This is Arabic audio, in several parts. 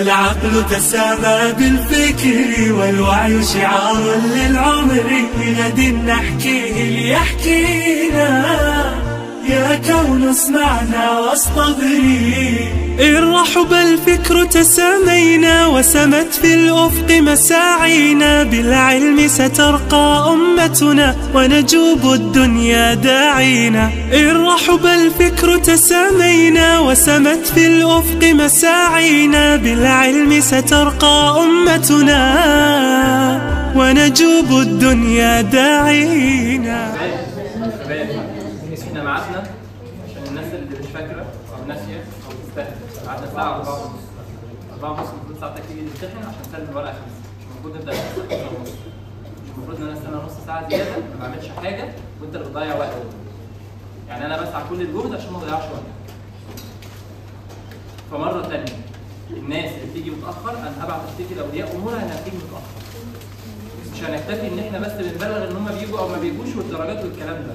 العقل تسامى بالفكر والوعي شعار للعمر، بلد نحكيه ليحكينا يا كون اسمعنا واصطبري. إن رحب الفكر تسامينا وسمت في الأفق مساعينا، بالعلم سترقى أمتنا ونجوب الدنيا داعينا. إن رحب الفكر تسامينا وسمت في الأفق مساعينا، بالعلم سترقى أمتنا ونجوب الدنيا داعينا. احنا معادنا عشان الناس اللي مش فاكره او ناسيه او بتستهبل، قعدنا الساعه 4:30 بنطلع تكتيكي نمتحن عشان نسلم الورقه 5، مش المفروض نبدا الساعه 6:30، مش المفروض ان انا استنى نص ساعه زياده ما بعملش حاجه وانت اللي بتضيع وقت. يعني انا بسعى كل الجهد عشان ما اضيعش وقتك. فمره ثانيه الناس اللي بتيجي متاخر انا هبعت اشتكي لاولياء امورها انها بتيجي متاخر، مش هنكتفي ان احنا بس بنبلغ ان هم بيجوا او ما بيجوش والدرجات والكلام ده.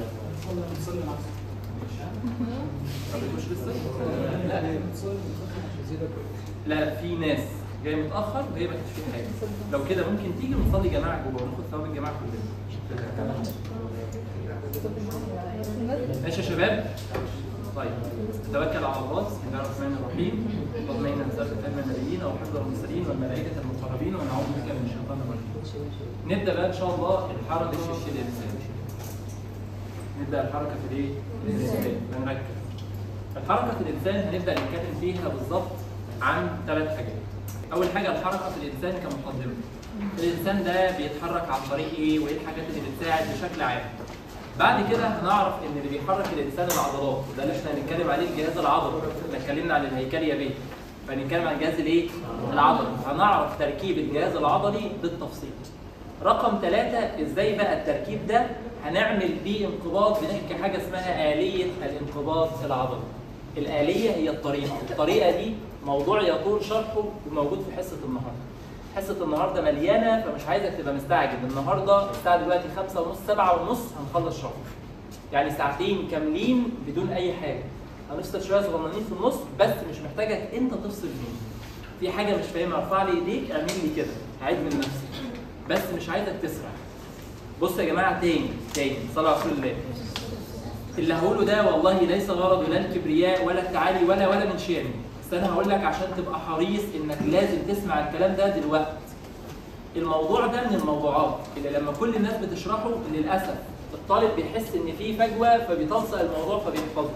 لا، في ناس جايه متاخر وهي ما كانتش فيها حاجه، لو كده ممكن تيجي ونصلي جماعه جوه وناخد ثواب الجماعه كلنا. ماشي يا شباب؟ طيب توكل على الله، بسم الله الرحمن الرحيم، اللهم انا نسالك علم النبيين وحفظ المرسلين والملائكه المقربين ونعوذ بك من الشيطان الرجيم. نبدا بقى ان شاء الله الحركه في الانسان. نبدا الحركه في ايه؟ الانسان، بنركز. الحركه في الانسان هنبدا نتكلم فيها بالظبط عن 3 حاجات. اول حاجه الحركه في الانسان كمقدمه. الانسان ده بيتحرك عن طريق ايه؟ وايه الحاجات اللي بتساعد بشكل عام؟ بعد كده هنعرف ان اللي بيحرك الانسان العضلات، وده اللي احنا هنتكلم عليه الجهاز العضلي، احنا اتكلمنا عن الهيكليه بيه، فهنتكلم عن الجهاز الايه؟ العضلي، هنعرف تركيب الجهاز العضلي بالتفصيل. رقم 3 ازاي بقى التركيب ده هنعمل بيه انقباض، بنحكي حاجه اسمها آلية الانقباض العضلي. الآلية هي الطريقة، الطريقة دي موضوع يطول شرحه وموجود في حصة النهاردة. حصة النهاردة مليانة فمش عايزك تبقى مستعجل، النهاردة الساعة دلوقتي 5:30 7:30 هنخلص شرحه. يعني ساعتين كاملين بدون أي حاجة. هنفصل شوية صغننين في النص بس، مش محتاجك أنت تفصل مني. في حاجة مش فاهمها ارفع لي إيديك، اعمل لي كده، عيد من نفسك. بس مش عايزك تسرع. بص يا جماعة تاني، صلاة على رسول الله. اللي هقوله ده والله ليس غرض لا الكبرياء ولا التعالي ولا من شيء، بس انا هقول لك عشان تبقى حريص انك لازم تسمع الكلام ده دلوقتي. الموضوع ده من الموضوعات اللي لما كل الناس بتشرحه للاسف الطالب بيحس ان في فجوه فبيتلصق الموضوع فبيحفظه.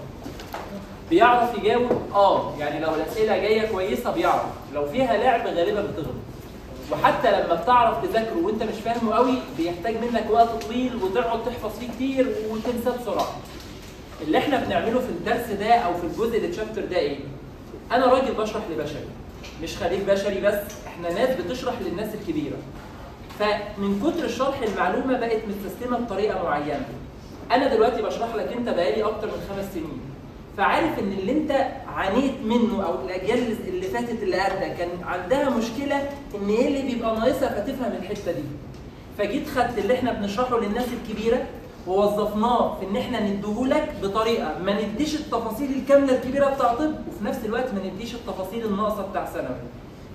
بيعرف يجاوب يعني لو الاسئله جايه كويسه بيعرف، لو فيها لعب غالبا بتغلط. وحتى لما بتعرف تذاكره وانت مش فاهمه قوي بيحتاج منك وقت طويل وتقعد تحفظ فيه كتير وتنسى بسرعه. اللي احنا بنعمله في الدرس ده او في الجزء اللي الشابتر ده ايه؟ انا راجل بشرح لبشري، مش خريج بشري بس، احنا ناس بتشرح للناس الكبيره. فمن كتر الشرح المعلومه بقت متسيستمه بطريقه معينه. انا دلوقتي بشرح لك انت بقالي اكتر من 5 سنين. فعارف ان اللي انت عانيت منه او الاجيال اللي فاتت اللي قبلك كان عندها مشكله ان ايه اللي بيبقى ناقصها فتفهم الحته دي. فجيت خدت اللي احنا بنشرحه للناس الكبيره ووظفناه في ان احنا نديهولك بطريقه ما نديش التفاصيل الكامله الكبيره بتاع طب، وفي نفس الوقت ما نديش التفاصيل الناقصه بتاع ثانوي.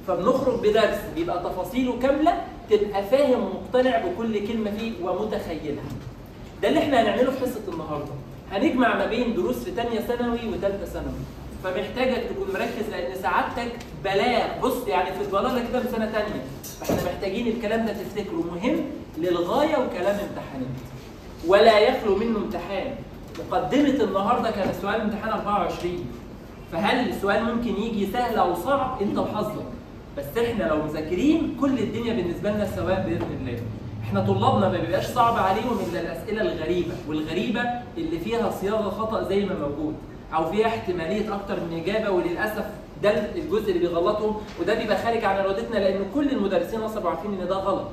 فبنخرج بدرس بيبقى تفاصيله كامله، تبقى فاهم ومقتنع بكل كلمه فيه ومتخيلها. ده اللي احنا هنعمله في حصه النهارده. هنجمع ما بين دروس في ثانيه ثانوي وثالثه ثانوي. فمحتاجك تكون مركز لان سعادتك بلاغ، بص يعني في البلاغه كده من سنه ثانيه. فاحنا محتاجين الكلام ده تفتكره مهم للغايه وكلام امتحانات. ولا يخلو منه امتحان. مقدمه النهارده كان سؤال امتحان 24. فهل السؤال ممكن يجي سهل او صعب؟ انت وحظك. بس احنا لو مذاكرين كل الدنيا بالنسبه لنا سواء باذن الله. احنا طلابنا ما بيبقاش صعب عليهم الا الاسئله الغريبه، والغريبه اللي فيها صياغه خطا زي ما موجود، او فيها احتماليه اكتر من اجابه، وللاسف ده الجزء اللي بيغلطهم، وده بيبقى خارج عن ارادتنا لان كل المدرسين اصلا عارفين ان ده غلط.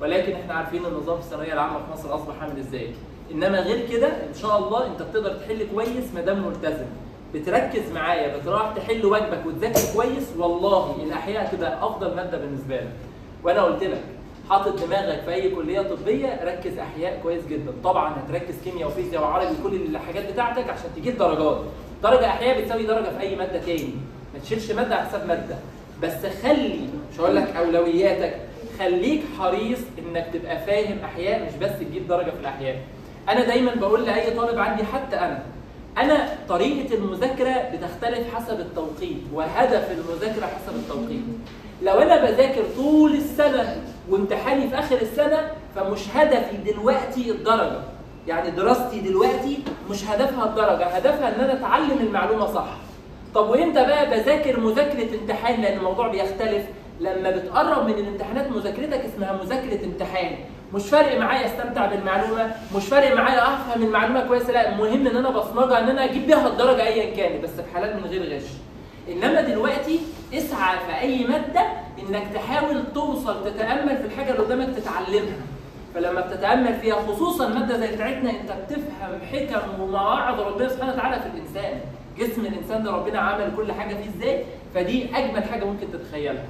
ولكن احنا عارفين النظام في الثانويه العامه في مصر اصبح عامل ازاي. انما غير كده ان شاء الله انت بتقدر تحل كويس ما دام ملتزم، بتركز معايا، بتروح تحل واجبك وتذاكر كويس، والله الاحياء هتبقى افضل ماده بالنسبه لك. وانا قلت لك حاطط دماغك في اي كليه طبيه ركز احياء كويس جدا، طبعا هتركز كيمياء وفيزياء وعربي وكل الحاجات بتاعتك عشان تجيب درجات. درجه احياء بتساوي درجه في اي ماده تاني، ما تشيلش ماده على حساب ماده. بس خلي، مش هقول لك اولوياتك، خليك حريص انك تبقى فاهم احياء، مش بس تجيب درجه في الاحياء. انا دايما بقول لاي طالب عندي، حتى انا طريقه المذاكره بتختلف حسب التوقيت وهدف المذاكره حسب التوقيت. لو انا بذاكر طول السنه وامتحاني في اخر السنه، فمش هدفي دلوقتي الدرجه، يعني دراستي دلوقتي مش هدفها الدرجه، هدفها ان انا اتعلم المعلومه صح. طب وامتى بقى بذاكر مذاكره امتحان؟ لان الموضوع بيختلف. لما بتقرب من الامتحانات مذاكرتك اسمها مذاكره امتحان. مش فارق معايا استمتع بالمعلومه، مش فارق معايا افهم المعلومه كويس، لا، المهم ان انا بصمجها ان انا اجيب بيها الدرجه ايا كان، بس في حالات من غير غش. انما دلوقتي اسعى في اي ماده انك تحاول توصل، تتامل في الحاجه اللي قدامك تتعلمها. فلما بتتامل فيها، خصوصا ماده زي بتاعتنا، انت بتفهم حكم ومواعظ ربنا سبحانه وتعالى في الانسان. جسم الانسان ده ربنا عمل كل حاجه فيه ازاي، فدي اجمل حاجه ممكن تتخيلها.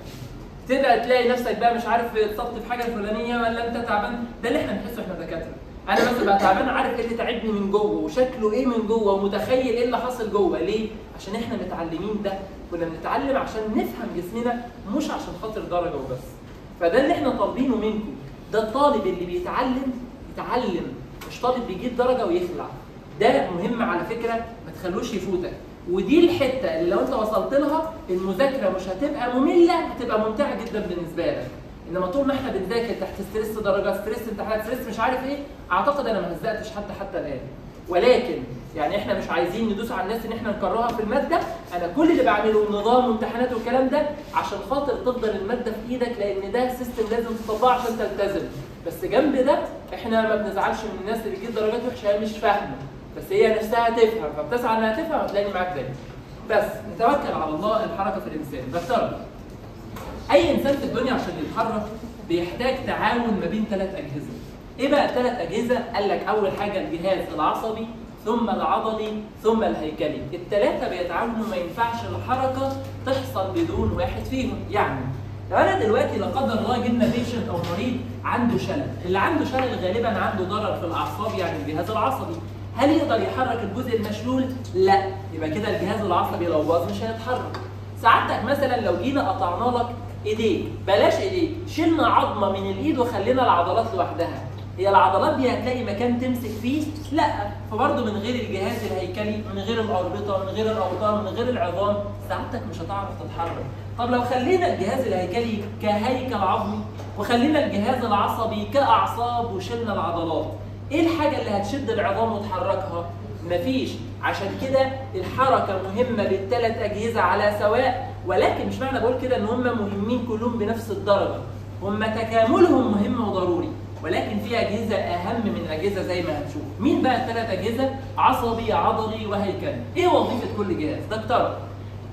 تبقى تلاقي نفسك بقى مش عارف اتصبت في حاجه الفلانيه، ولا انت تعبان، ده اللي احنا بنحسه احنا دكاتره. انا بس بقى تعبان، عارف ايه اللي تعبني من جوه وشكله ايه من جوه، ومتخيل ايه اللي حاصل جوه. ليه؟ عشان احنا متعلمين ده، كنا بنتعلم عشان نفهم جسمنا، مش عشان خاطر درجه وبس. فده اللي احنا طالبينه منكم. ده الطالب اللي بيتعلم يتعلم، مش طالب بيجيب درجه ويخلع. ده مهم على فكره، ما تخلوش يفوتك. ودي الحته اللي لو انت وصلت لها، المذاكره مش هتبقى ممله، هتبقى ممتعه جدا بالنسبه لك. انما طول ما احنا بنذاكر تحت ستريس، درجه ستريس، امتحانات ستريس، مش عارف ايه، اعتقد انا ما هزقتش حتى الان. ولكن يعني احنا مش عايزين ندوس على الناس ان احنا نكرهها في الماده. انا كل اللي بعمله نظام وامتحانات والكلام ده عشان خاطر تفضل الماده في ايدك، لان ده سيستم لازم تطبقه عشان تلتزم. بس جنب ده احنا ما بنزعلش من الناس اللي بتجيب درجات وحشه هي مش فاهمه، بس هي نفسها تفهم، فبتسعى انها تفهم، هتلاقيني معاك دايما. بس نتوكل على الله. الحركه في الانسان، بفترض اي انسان في الدنيا عشان يتحرك بيحتاج تعاون ما بين ثلاث اجهزه. ايه بقى الثلاث اجهزه؟ قال لك اول حاجه الجهاز العصبي، ثم العضلي، ثم الهيكلي. الثلاثه بيتعاونوا، ما ينفعش الحركه تحصل بدون واحد فيهم. يعني لو انا دلوقتي لا قدر الله جبنا بيشنت او مريض عنده شلل، اللي عنده شلل غالبا عنده ضرر في الاعصاب، يعني الجهاز العصبي. هل يقدر يحرك الجزء المشلول؟ لا، يبقى كده الجهاز العصبي لو باظ مش هيتحرك. سعادتك مثلا لو جينا قطعنا لك ايديك، بلاش ايديك، شلنا عظمه من الايد وخلينا العضلات لوحدها، هي العضلات دي هتلاقي مكان تمسك فيه؟ لا، فبرضه من غير الجهاز الهيكلي، من غير الأوربطة، من غير الأوتار، من غير العظام، سعادتك مش هتعرف تتحرك. طب لو خلينا الجهاز الهيكلي كهيكل عظمي، وخلينا الجهاز العصبي كأعصاب، وشلنا العضلات، ايه الحاجة اللي هتشد العظام وتحركها؟ مفيش. عشان كده الحركة مهمة للثلاث أجهزة على سواء، ولكن مش معنى بقول كده إن هم مهمين كلهم بنفس الدرجة، هم تكاملهم مهم وضروري، ولكن في أجهزة أهم من أجهزة زي ما هنشوف. مين بقى الثلاث أجهزة؟ عصبي، عضلي، وهيكلي. إيه وظيفة كل جهاز؟ دكتور،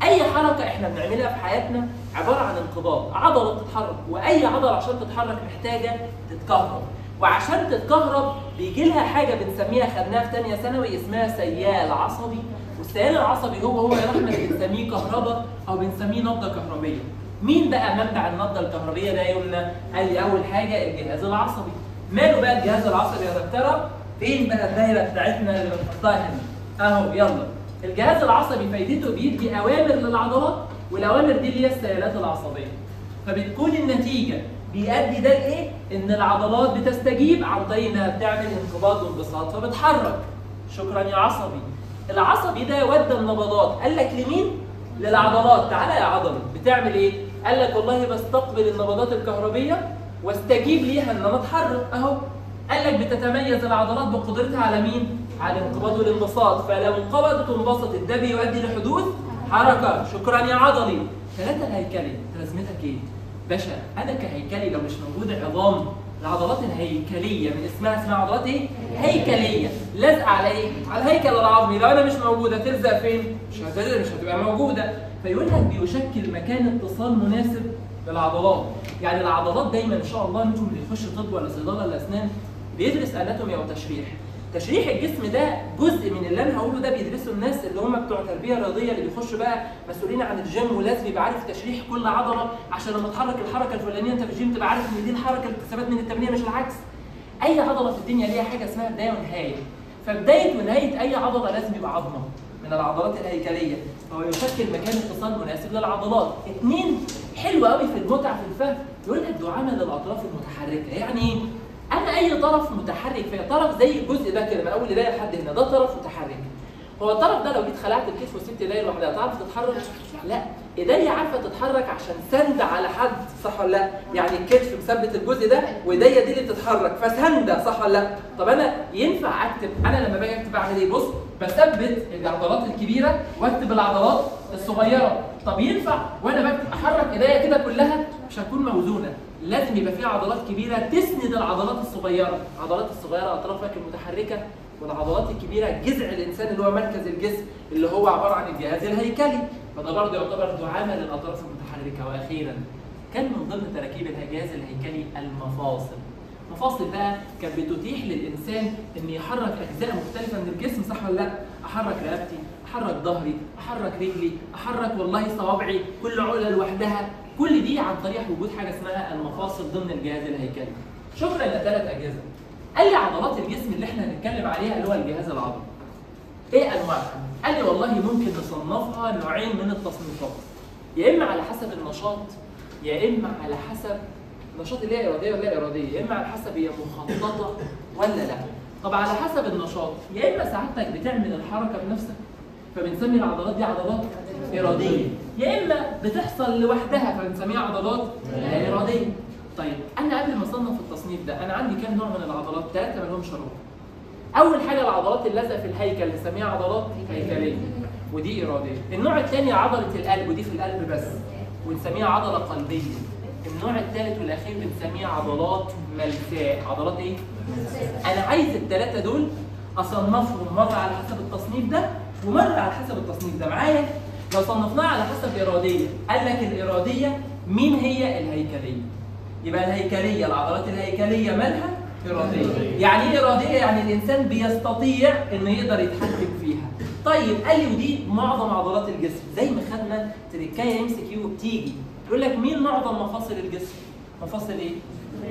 أي حركة إحنا بنعملها في حياتنا عبارة عن انقباض، عضلة بتتحرك، وأي عضلة عشان تتحرك محتاجة تتكهرب، وعشان تتكهرب بيجي لها حاجة بنسميها، خدناها في ثانية ثانوي، اسمها سيال عصبي. والسيال العصبي هو يا رحمة بنسميه كهرباء، أو بنسميه نبضة كهربية. مين بقى منبع النبضه الكهربيه ده؟ قلنا قال لي اول حاجه الجهاز العصبي. ماله بقى الجهاز العصبي يا دكتوره؟ فين بقى الدايره بتاعتنا اللي بنحطها هنا؟ اهو، يلا. الجهاز العصبي فايدته بيدي اوامر للعضلات، والاوامر دي اللي هي السيالات العصبيه. فبتكون النتيجه بيؤدي ده لايه؟ ان العضلات بتستجيب عن طريق انها بتعمل انقباض وانبساط فبتحرك. شكرا يا عصبي. العصبي ده يودي النبضات، قال لك لمين؟ للعضلات. تعالى يا عضلي بتعمل ايه؟ قال لك والله بستقبل النبضات الكهربيه واستجيب ليها ان انا اتحرك اهو. قال لك بتتميز العضلات بقدرتها على مين؟ على الانقباض والانبساط، فلو انقبضت وانبسطت ده بيؤدي لحدوث حركه. شكرا يا عضلي. ثلاثه الهيكلي، لازمتك ايه؟ باشا انا كهيكلي لو مش موجود عظام، العضلات الهيكليه من اسمها عضلات ايه؟ هيكليه. لازقه على ايه؟ على الهيكل العظمي. لو انا مش موجوده تلزق فين؟ مش هتبقى موجوده. فيقول لك بيشكل مكان اتصال مناسب للعضلات. يعني العضلات دايما ان شاء الله، انتم اللي يخش طب ولا صيدله ولا اسنان بيدرس اناتومي او تشريح. تشريح الجسم ده جزء من اللي انا هقوله ده بيدرسه الناس اللي هم بتوع التربيه الرياضيه، اللي بيخشوا بقى مسؤولين عن الجيم، ولازم يبقى عارف تشريح كل عضله، عشان لما تحرك الحركه الفلانيه انت في الجيم تبقى عارف ان دي الحركه اللي بتستفاد من التمرين مش العكس. اي عضله في الدنيا ليها حاجه اسمها بدايه ونهايه، فبدايه ونهايه اي عضله لازم يبقى عظمه. من العضلات الهيكليه، فهو يشكل مكان اتصال مناسب للعضلات. اثنين، حلو قوي في المتعه في الفهم، يقول لك دعامه للاطراف المتحركه، يعني ايه؟ انا اي طرف متحرك فيه، طرف زي الجزء ده كده من اول ايديا لحد هنا، ده طرف متحرك. هو الطرف ده لو جيت خلعت الكتف وسبت ايديا لوحدها تعرف تتحرك؟ لا، ايديا عارفه تتحرك عشان سند على حد، صح ولا لا؟ يعني الكتف مثبت الجزء ده وايديا دي اللي بتتحرك فسنده، صح ولا لا؟ طب انا ينفع اكتب، انا لما باجي اكتب اعمل ايه؟ بص، بثبت العضلات الكبيره واكتب العضلات الصغيره. طب ينفع وانا بكتب احرك ايديا كده كلها؟ مش هتكون موزونه، لازم يبقى في عضلات كبيره تسند العضلات الصغيره، العضلات الصغيره اطرافك المتحركه، والعضلات الكبيره جذع الانسان اللي هو مركز الجسم اللي هو عباره عن الجهاز الهيكلي، فده برضه يعتبر دعامه للاطراف المتحركه. واخيرا كان من ضمن تراكيب الجهاز الهيكلي المفاصل. المفاصل بقى كانت بتتيح للانسان ان يحرك اجزاء مختلفه من الجسم، صح ولا لا؟ احرك رقبتي، احرك ظهري، احرك رجلي، احرك والله صوابعي، كل عقله لوحدها، كل دي عن طريق وجود حاجه اسمها المفاصل ضمن الجهاز الهيكلي. شكرا لثلاث اجهزه. قال لي عضلات الجسم اللي احنا هنتكلم عليها اللي هو الجهاز العضلي. ايه انواعها؟ قال لي والله ممكن نصنفها نوعين من التصنيفات. يا اما على حسب النشاط، يا اما على حسب النشاط اللي هي اراديه ولا اراديه، يا اما على حسب هي مخططه ولا لا. طب على حسب النشاط، يا اما سعادتك بتعمل الحركه بنفسك فبنسمي العضلات دي عضلات اراديه، يا اما بتحصل لوحدها فبنسميها عضلات لا اراديه. طيب انا قبل ما اصنف التصنيف ده انا عندي كام نوع من العضلات؟ ثلاثه ما لهمش شروط. اول حاجه العضلات اللازقه في الهيكل نسميها عضلات هيكليه ودي اراديه. النوع الثاني عضله القلب ودي في القلب بس ونسميها عضله قلبيه. النوع الثالث والاخير بنسميها عضلات ملساء. عضلات ايه؟ ملساء. انا عايز الثلاثه دول اصنفهم مره على حسب التصنيف ده ومره على حسب التصنيف ده. معايا؟ لو صنفناها على حسب اراديه، قال لك الاراديه مين هي؟ الهيكليه. يبقى الهيكليه العضلات الهيكليه مالها؟ اراديه. يعني ايه اراديه؟ يعني الانسان بيستطيع انه يقدر يتحكم فيها. طيب قال لي ودي معظم عضلات الجسم، زي ما خدنا تركايه ام سي كيو بتيجي يقول لك مين معظم مفاصل الجسم؟ مفاصل ايه؟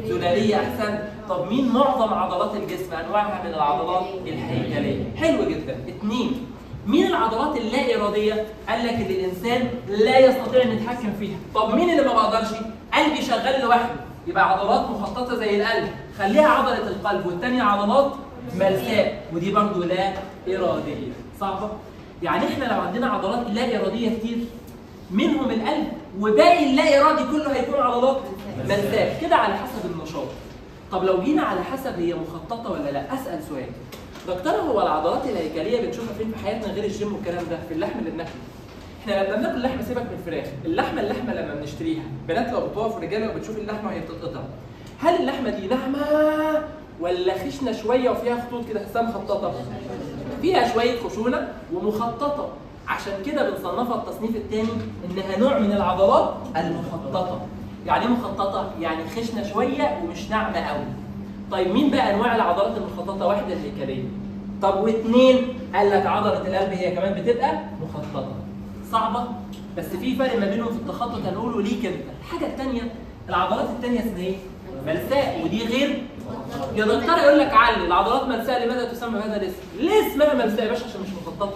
زلاليه. احسن. طب مين معظم عضلات الجسم؟ انواعها من العضلات الهيكليه. حلو جدا. اثنين، مين العضلات اللا اراديه؟ قال لك اللي الانسان لا يستطيع انه يتحكم فيها. طب مين اللي ما بقدرش؟ قلبي شغال لوحده، يبقى عضلات مخططه زي القلب، خليها عضله القلب، والثانيه عضلات ملساء ودي برضه لا اراديه. صعبه؟ يعني احنا لو عندنا عضلات لا اراديه كتير منهم القلب وباقي اللا ارادي كله هيكون عضلات ملساء، كده على حسب النشاط. طب لو جينا على حسب هي مخططه ولا لا، اسال سؤال. دكتوره هو العضلات الهيكليه بنشوفها فين في حياتنا غير الجيم والكلام ده؟ في اللحم اللي بناكله. احنا لما بناكل اللحمه، سيبك من الفراخ، اللحمه لما بنشتريها، بنات لو بتقف رجاله وبتشوف اللحمه وهي بتتقطع، هل اللحمه دي ناعمه ولا خشنه شويه وفيها خطوط كده تحسها مخططه؟ فيها شويه خشونه ومخططه، عشان كده بنصنفها التصنيف الثاني انها نوع من العضلات المخططه. يعني ايه مخططه؟ يعني خشنه شويه ومش ناعمه قوي. طيب مين بقى انواع العضلات المخططه؟ واحده الهيكليه. طب واثنين؟ قال لك عضله القلب هي كمان بتبقى مخططه. صعبه؟ بس في فرق ما بينهم في التخطط هنقوله ليك انت. الحاجه الثانيه العضلات الثانيه اسمها ايه؟ ملساء ودي غير. يا دكتور يقول لك علي العضلات ملساء لماذا تسمى بهذا الاسم؟ ليه اسمها ملساء يا باشا؟ عشان مش مخططه.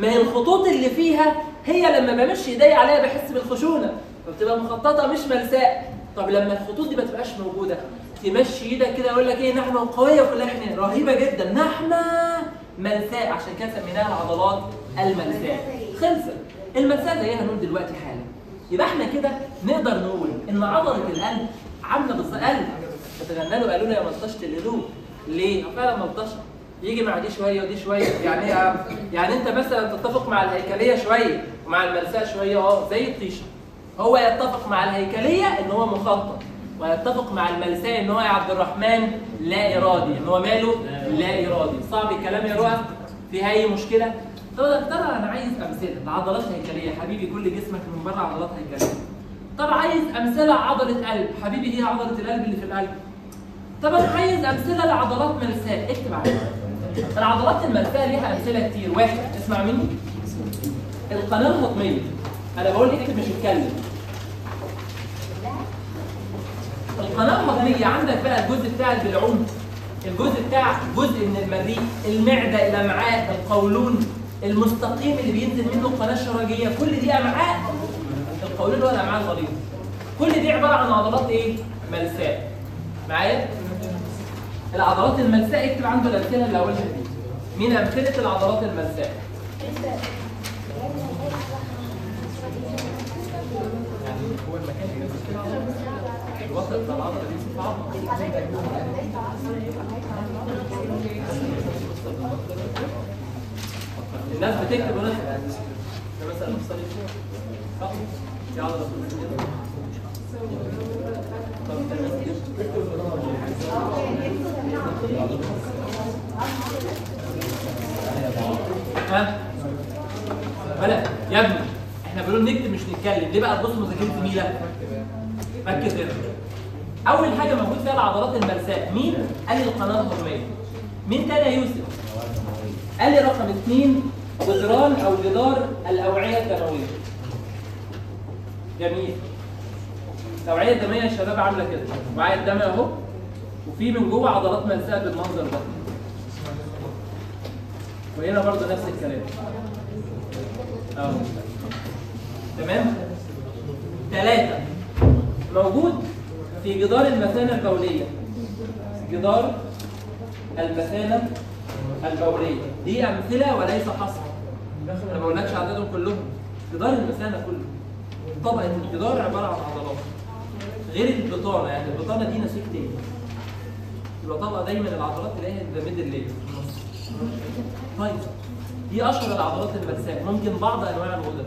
ما هي الخطوط اللي فيها هي لما بمشي ايديا عليها بحس بالخشونه، فبتبقى مخططه مش ملساء. طب لما الخطوط دي ما تبقاش موجوده، تمشي ايدك كده يقول لك ايه؟ ناعمه وقويه وكلها رهيبه جدا، ناعمه ملساء، عشان كده سميناها العضلات الملساء. خلصت. الملساء زيها هنقول دلوقتي حالا. يبقى احنا كده نقدر نقول ان عضله القلب عامله بالظبط. قلب فتغنى له قالوا له يا ملطشه القلوب. ليه؟ فعلا ملطشه، يجي مع دي شويه ودي شويه. يعني ايه؟ يعني انت مثلا تتفق مع الهيكليه شويه ومع الملساء شويه، زي الطيشه. هو يتفق مع الهيكليه ان هو مخطط، ويتفق مع الملساء ان هو يا عبد الرحمن لا ارادي، ان هو ماله؟ لا ارادي. صعب الكلام يا رؤى؟ فيها اي مشكله؟ طب يا دكتور انا عايز امثله لعضلات هيكليه. حبيبي كل جسمك من بره عضلات هيكليه. طب عايز امثله عضله قلب. حبيبي هي عضله القلب اللي في القلب. طب انا عايز امثله لعضلات ملساء. اكتب عليها. العضلات الملساء ليها امثله كتير. واحد، اسمع مني، القناه الهضميه. انا بقول اكتب مش اتكلم. القناه الهضميه عندك بقى الجزء بتاع البلعوم، الجزء بتاع جزء من المريء، المعده، الامعاء، القولون، المستقيم اللي بينزل منه القناه الشراجيه، كل دي امعاء القولون والامعاء الغليظه. كل دي عباره عن عضلات ايه؟ ملساء. معايا؟ العضلات الملساء اكتب عنده الامثله اللي اولها دي. مين امثله العضلات الملساء؟ هو المكان اللي الوسط بتاع العضله دي صعب. الناس بتكتب هنا مثلا الفصل صح؟ في عضله في السجن. ها؟ بلا يا ابني احنا بنقول نكتب مش نتكلم، ليه بقى؟ تبصوا مذاكرة ميلة؟ ركز هنا. أول حاجة موجود فيها العضلات الملساء، مين؟ قال لي القناة الهضمية. مين تاني يا يوسف؟ قال لي رقم 2 جدران أو جدار الأوعية الدموية. جميل. الأوعية الدموية يا شباب عاملة كده، معايا الدم أهو، وفي من جوه عضلات ملساء بالمنظر ده. وهنا برضه نفس الكلام. أهو. تمام؟ 3 موجود في جدار المثانة البولية. جدار المثانة البولية، دي أمثلة وليس حصر. أنا ما بقولكش عددهم كلهم، جدار المثانة كله. طبقة الجدار عبارة عن عضلات. غير البطانة، يعني البطانة دي نسيج تاني. يبقى طبقة دايماً العضلات تلاقيها ذا ميدل لاير. طيب دي أشهر العضلات الملساء، ممكن بعض أنواع الغدد.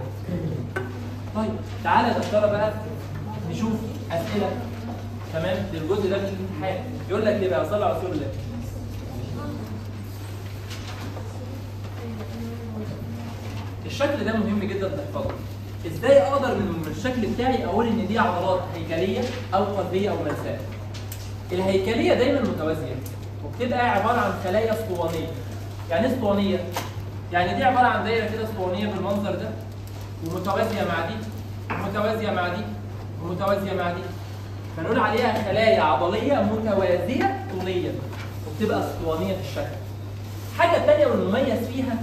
طيب تعالى يا دكتورة بقى نشوف أسئلة تمام للجزء ده في الامتحان. يقول لك ايه بقى؟ صلى على رسول الله. الشكل ده مهم جدا تحفظه. ازاي اقدر من الشكل بتاعي اقول ان دي عضلات هيكليه او قلبيه او ملساء؟ الهيكليه دايما متوازيه وبتبقى عباره عن خلايا اسطوانيه. يعني ايه اسطوانيه؟ يعني دي عباره عن دايره كده اسطوانيه بالمنظر ده، ومتوازيه مع دي ومتوازيه مع دي ومتوازيه مع دي، فنقول عليها خلايا عضليه متوازيه طوليه وبتبقى اسطوانيه في الشكل. حاجه ثانيه والمميز فيها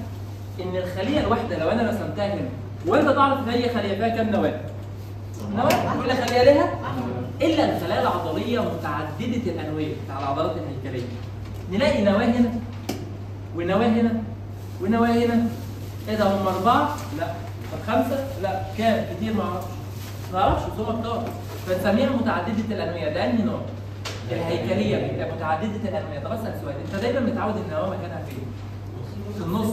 ان الخليه الواحده لو انا رسمتها هنا، وانت تعرف ان هي خليه فيها كام نواه؟ نواه كل خليه لها الا الخلايا العضليه متعدده الانويه بتاع العضلات الهيكليه. نلاقي نواه هنا ونواه هنا ونواه هنا. ايه ده هم 4؟ لا. طب 5؟ لا. كام؟ كتير ما اعرفش. ما اعرفش بس هم كتار. فنسميها متعدده الانويه، ده انهي نوع؟ الهيكليه بتبقى متعدده الانويه. طب اسال سؤال، انت دايما متعود النواه مكانها فين؟ في النص.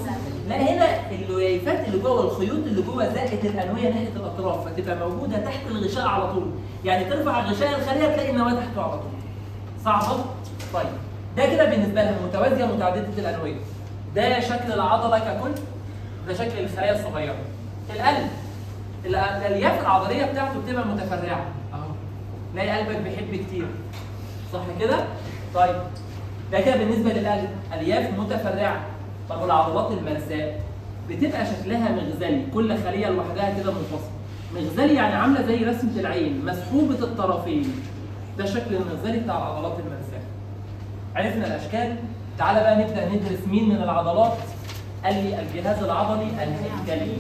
لا هنا الليفات اللي جوه والخيوط اللي جوه زائد الانويه ناحيه الاطراف، فتبقى موجوده تحت الغشاء على طول، يعني ترفع غشاء الخليه تلاقي النواه تحته على طول. صعبه؟ طيب ده كده بالنسبه لها متوازيه متعدده الانويه. ده شكل العضله ككل، ده شكل الخلايا الصغيره. القلب الالياف العضليه بتاعته بتبقى متفرعه. تلاقي قلبك بيحب كتير، صح كده؟ طيب ده كده بالنسبه للقلب الياف متفرعه. طب والعضلات الملساء بتبقى شكلها مغزلي، كل خليه لوحدها كده منفصله. مغزلي يعني عامله زي رسمه العين مسحوبه الطرفين، ده شكل المغزلي بتاع العضلات الملساء. عرفنا الاشكال، تعالى بقى نبدا ندرس مين من العضلات. قال لي الجهاز العضلي الهيكلي.